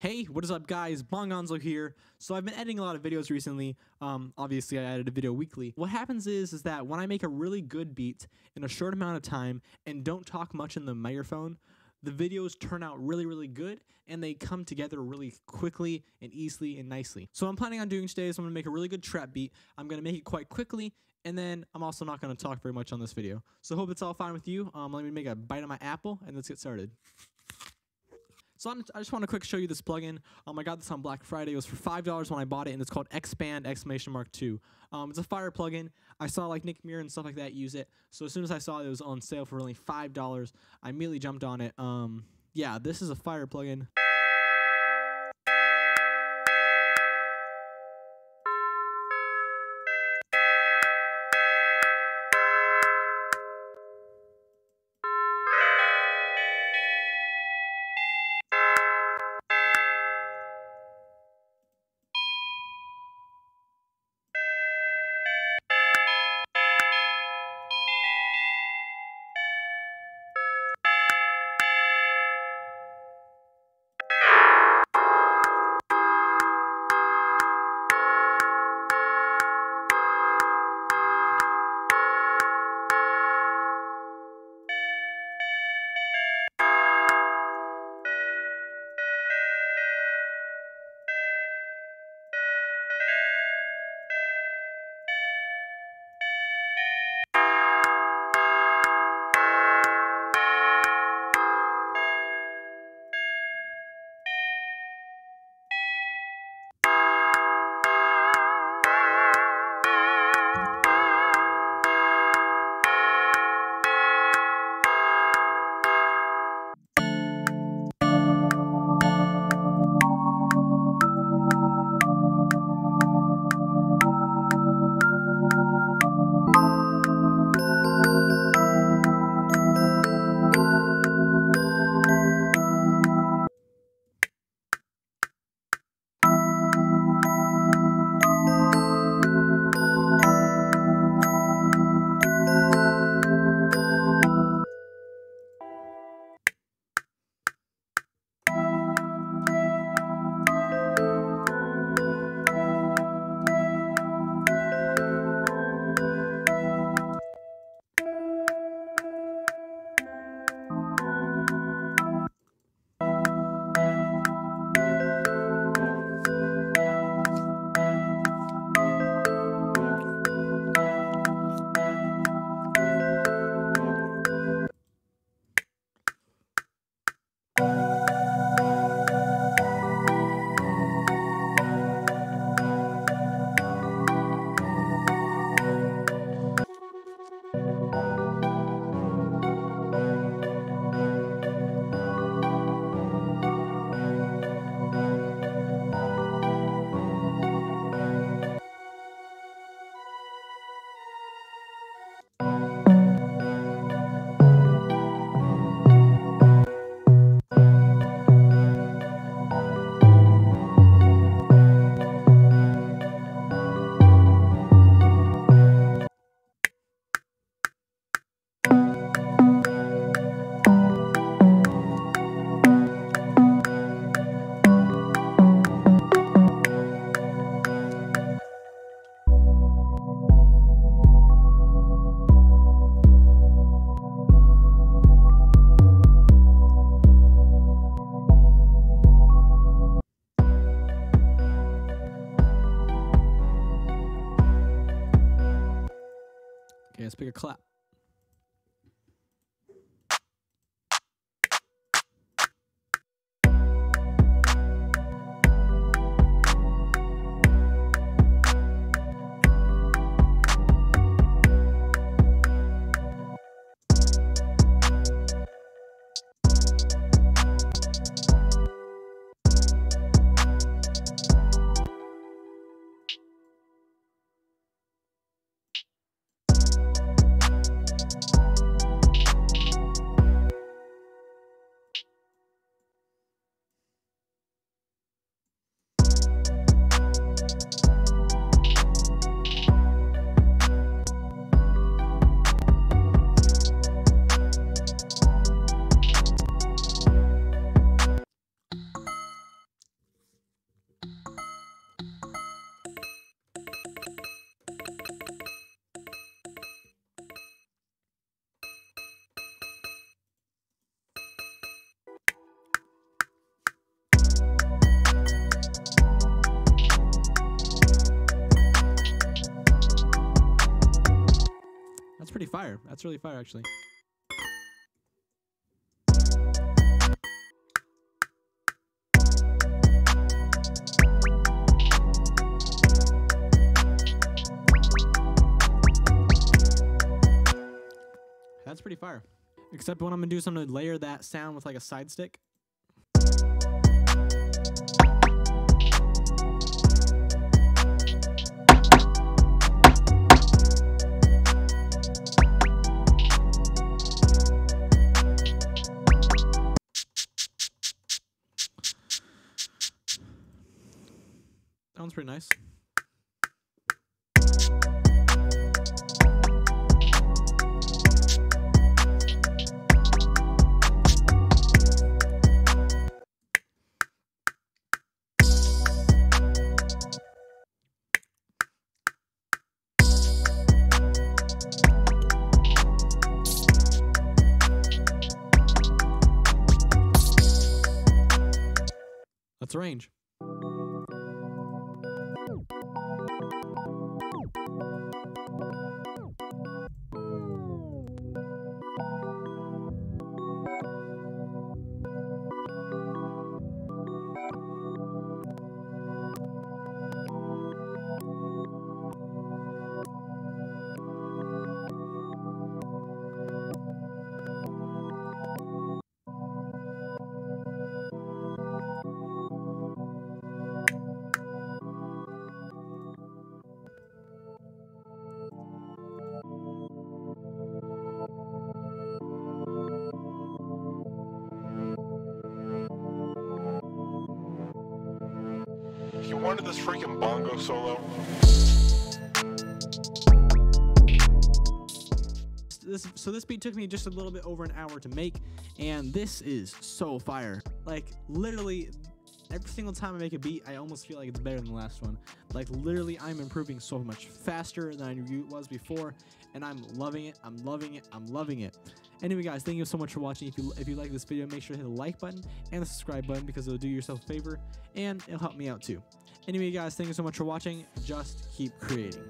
Hey, what is up guys, Bongonzo here. So I've been editing a lot of videos recently. Obviously I edit a video weekly. What happens is that when I make a really good beat in a short amount of time and don't talk much in the microphone, the videos turn out really, really good and they come together really quickly and easily and nicely. So what I'm planning on doing today is I'm gonna make a really good trap beat. I'm gonna make it quite quickly and then I'm also not gonna talk very much on this video. So hope it's all fine with you. Let me make a bite of my apple and let's get started. So I just want to quick show you this plugin. I got this on Black Friday. It was for $5 when I bought it, and it's called X-Pand Exclamation Mark Two. It's a fire plugin. I saw like Nick Mir and stuff like that use it. So as soon as I saw it was on sale for only $5, I immediately jumped on it. Yeah, this is a fire plugin. Okay, let's pick a clap. fire. That's really fire, actually. That's pretty fire. Except when I'm gonna do something to layer that sound with like a side stick. That one's pretty nice. That's the range. You wanted this freaking bongo solo. So this beat took me just a little bit over an hour to make, and this is so fire. Like, literally, every single time I make a beat, I almost feel like it's better than the last one. Like, literally, I'm improving so much faster than I was before, and I'm loving it, I'm loving it, I'm loving it. Anyway, guys, thank you so much for watching. If you like this video, make sure to hit the like button and the subscribe button, because it'll do yourself a favor, and it'll help me out too. Anyway, guys, thank you so much for watching. Just keep creating.